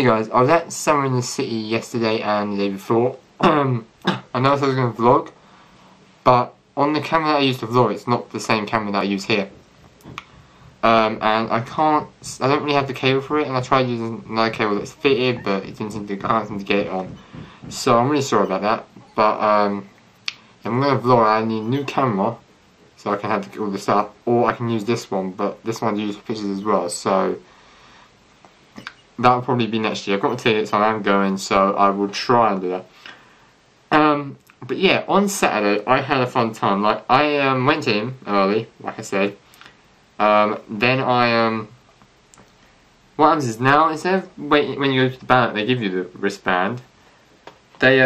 Hey guys, I was at Summer in the City yesterday and the day before. I know I said I was going to vlog, but on the camera that I used to vlog, it's not the same camera that I use here. And I don't really have the cable for it, and I tried using another cable that's fitted, but it didn't seem to, I can't seem to get it on. So I'm really sorry about that, but I'm going to vlog, I need a new camera, so I can have all this up, or I can use this one, but this one's used for pictures as well, so that'll probably be next year. I've got my tickets, I am going, so I will try and do that. But yeah, on Saturday, I had a fun time. Like, I went in early, like I said. Then I, what happens is now, instead of waiting, when you go to the band, they give you the wristband. They,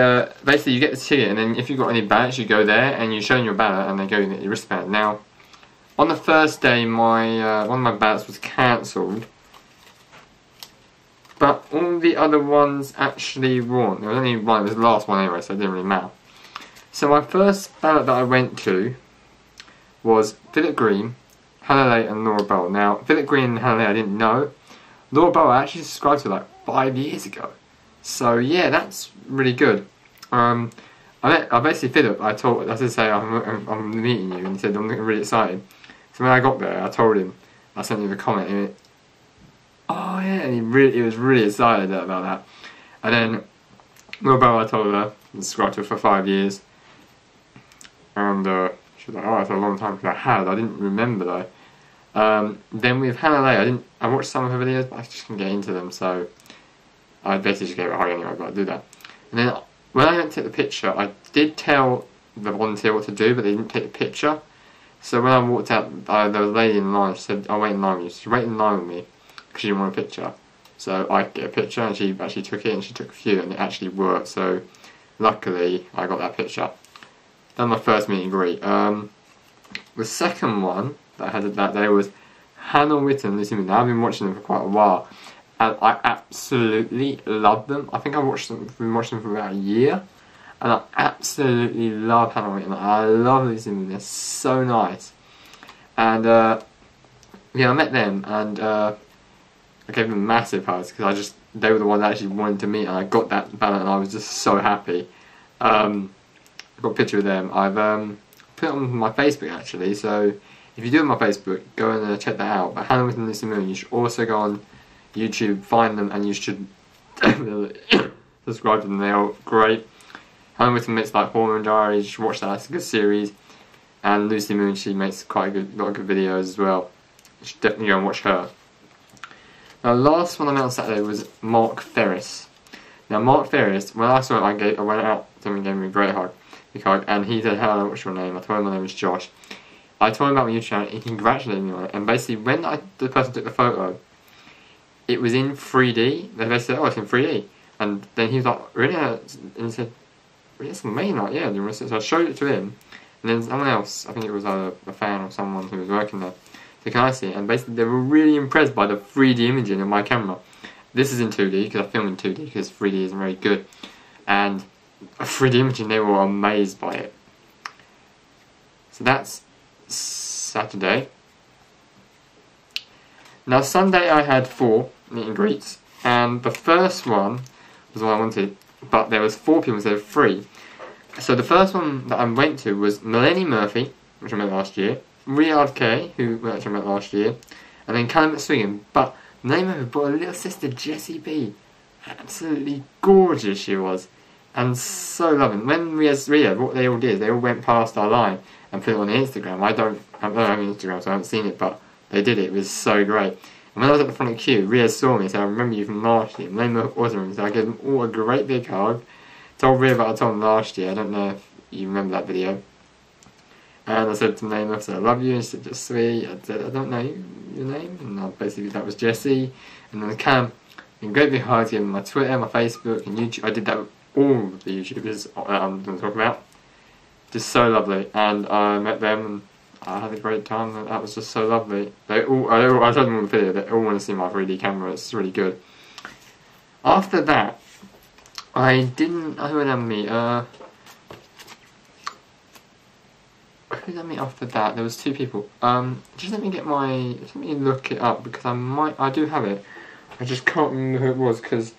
basically you get the ticket, and then if you've got any ballots, you go there, and you show them your ballot, and they go and get your wristband. Now, on the first day, my, one of my ballots was cancelled, but all the other ones actually won. There was only one, it was the last one anyway, so it didn't really matter. So my first ballot that I went to was Philip Green, Hanalei and Laura Bell. Now, Philip Green and Hanalei I didn't know. Laura Bell I actually subscribed to like 5 years ago. So yeah, that's really good. I basically Philip, I said, I'm meeting you, and he said, I'm really excited. So when I got there, I told him, I sent you the comment, and it, oh yeah, and he was really excited about that. And then Laura Bell I told her, I subscribed to her for 5 years. And she was like, oh, that's a long time, because I didn't remember though. Then with Hanalei, I watched some of her videos, but I just couldn't get into them, so I basically just gave it a hug anyway, but I do that. And then when I went to take the picture, I did tell the volunteer what to do, but they didn't take the picture. So when I walked out, there was a lady in line, she said, I'll wait in line with you. She waited in line with me, because she didn't want a picture. So I get a picture, and she actually took it, and she took a few, and it actually worked, so luckily I got that picture. That was my first meet and greet. The second one that I had that day was Hannah Witton, Lucy Moon. Now I've been watching them for quite a while, and I absolutely love them. I think I've been watching them for about a year, and I absolutely love Hannah Witton. I love Lucy Moon. They're so nice. And yeah, I met them, and I gave them massive hugs because they were the ones I actually wanted to meet, and I got that ballot, and I was just so happy. I've got a picture of them. I've put it on my Facebook actually, so if you do on my Facebook, go and check that out. But Hannah Witton and Lucy Moon, you should also go on YouTube, find them, and you should definitely subscribe to them. They are great. Hannah Witton makes like Hormone Diary, you should watch that, it's a good series. And Lucy Moon, she makes quite a lot of good videos as well. You should definitely go and watch her. Now, the last one I met on Saturday was Mark Ferris. Now, Mark Ferris, when I saw him, I went out to him and gave him a great hug. And he said, hello, what's your name? I told him my name was Josh. I told him about my YouTube channel, and he congratulated me on it. And basically, when the person took the photo, it was in 3D. They said, oh, it's in 3D. And then he was like, really? And he said, really, it's amazing. Like, yeah, do you want to see it? So I showed it to him. And then someone else, I think it was a fan or someone who was working there, said, can I see it? And basically, they were really impressed by the 3D imaging of my camera. This is in 2D, because I film in 2D, because 3D isn't very good. And 3D imaging, they were amazed by it. So that's Saturday. Now Sunday I had 4 meet and greets, and the first one was what I wanted, but there was 4 people instead of 3. So the first one that I went to was Melanie Murphy, which I met last year, Riyadh K, who I met last year, and then Callum McSween, but Melanie Murphy brought her little sister Jessie B. Absolutely gorgeous she was. And so loving. When we as Riyadh, what they all did, they all went past our line and put it on Instagram. I don't have Instagram, so I haven't seen it, but they did it. It was so great. And when I was at the front of the queue, Riyadh saw me and said, I remember you from last year. And they were awesome. So I gave them all a great big hug. Told Riyadh about I told them last year. I don't know if you remember that video. And I said to Naima, I said, I love you. And she said, just sweet. I said, I don't know your name. And basically that was Jessie. And then the Cam. And great big hugs. Gave them my Twitter, my Facebook, and YouTube. I did that with all the YouTubers that I'm going to talk about. Just so lovely, and I met them, and I had a great time, and that was just so lovely. I told them on the video, they all want to see my 3D camera, it's really good. After that, who did I meet after that? There was 2 people. Just let me get my, let me look it up, because I do have it, I just can't remember who it was, because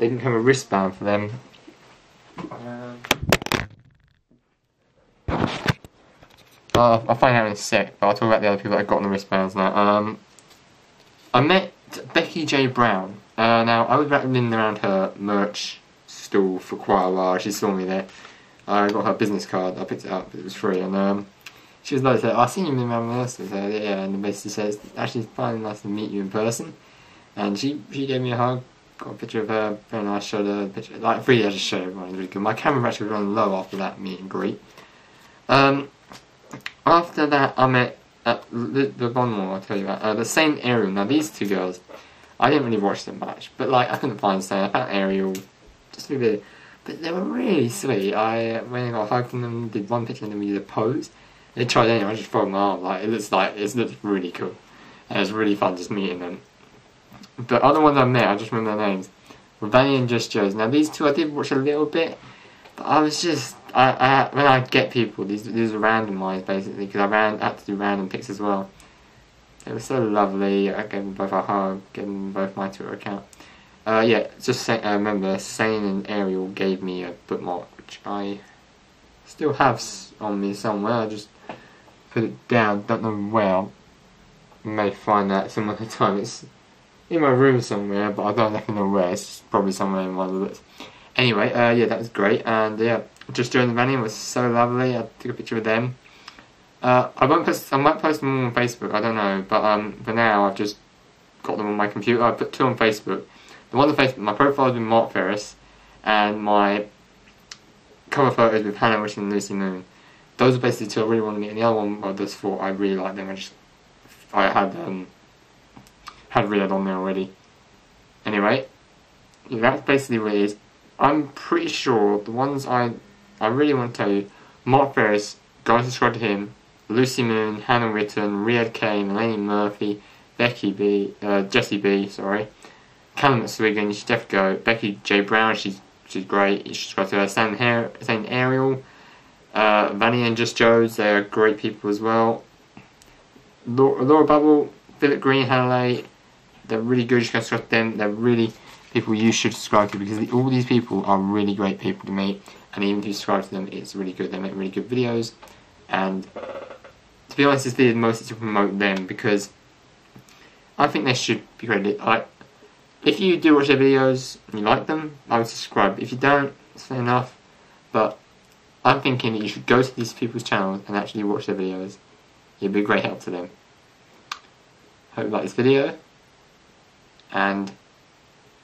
They didn't have a wristband for them. I'll find out in a sec, but I'll talk about the other people that got on the wristbands now. I met Becky J. Brown. Now, I was rattling around her merch stall for quite a while. She saw me there. I got her business card. I picked it up, but it was free. And she was like, I've seen you in my rehearsal. So, yeah, and basically says, actually, it's finally nice to meet you in person. And she gave me a hug. Got a picture of her, very nice, showed her a picture. Like, really, I just showed everyone, it was really good. My camera actually ran low after that meet and greet. After that, I met the one more I'll tell you about. The same Ariel. Now, these two girls, I didn't really watch them much, but like, I couldn't find the same. I found Ariel just a little bit. But they were really sweet. I went and got a hug from them, did one picture, and then we did a pose. They tried anyway, I just folded my arm. Like, it looks really cool. And it was really fun just meeting them. The other ones I met, I just remember their names, Ravani and Just Joes. Now these two I did watch a little bit, but I was just, when I get people, these are randomised basically, because I had to do random picks as well. They were so lovely, I gave them both a hug, gave them both my Twitter account. Yeah, just saying, I remember Sane and Ariel gave me a bookmark, which I still have on me somewhere, I just put it down, don't know where, I may find that some other time. It's in my room somewhere, but I don't know where. It's probably somewhere in one of the books. Anyway, yeah, that was great, and yeah, Just Joining the Running was so lovely. I took a picture of them. I might post them all on Facebook. I don't know, but for now I've just got them on my computer. I put two on Facebook. The one on Facebook, my profile is with Mark Ferris, and my cover photos with Hannah Witton and Lucy Moon. Those are basically two I really want to meet. And the other one, well, those four, I really like them. I had had Riyadh on there already. Anyway, that's basically what it is. I'm pretty sure the ones I really want to tell you, Mark Ferris, go and subscribe to him, Lucy Moon, Hannah Witton, Riyadh K, Melanie Murphy, Jessie B, sorry, Callum McSween, you should definitely go, Becky J. Brown, she's great, you should subscribe to her, Sam Ariel, Vanny and Just Joes, they are great people as well, Laura Bell, Philip Green, Hanalei, they're really good, you should subscribe to them, they're really people you should subscribe to, because all these people are really great people to meet, and even if you subscribe to them, it's really good, they make really good videos, and to be honest, it's the most to promote them, because I think they should be credited. If you do watch their videos, and you like them, I would subscribe. If you don't, it's fair enough, but I'm thinking that you should go to these people's channels and actually watch their videos. It'd be a great help to them. Hope you like this video, and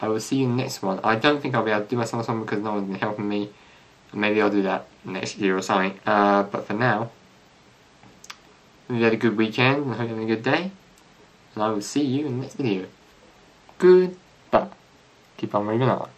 I will see you in the next one. I don't think I'll be able to do my summer song because no one's been helping me. Maybe I'll do that next year or something. But for now, hope you had a good weekend and hope you have a good day. And I will see you in the next video. Goodbye. Keep on moving on.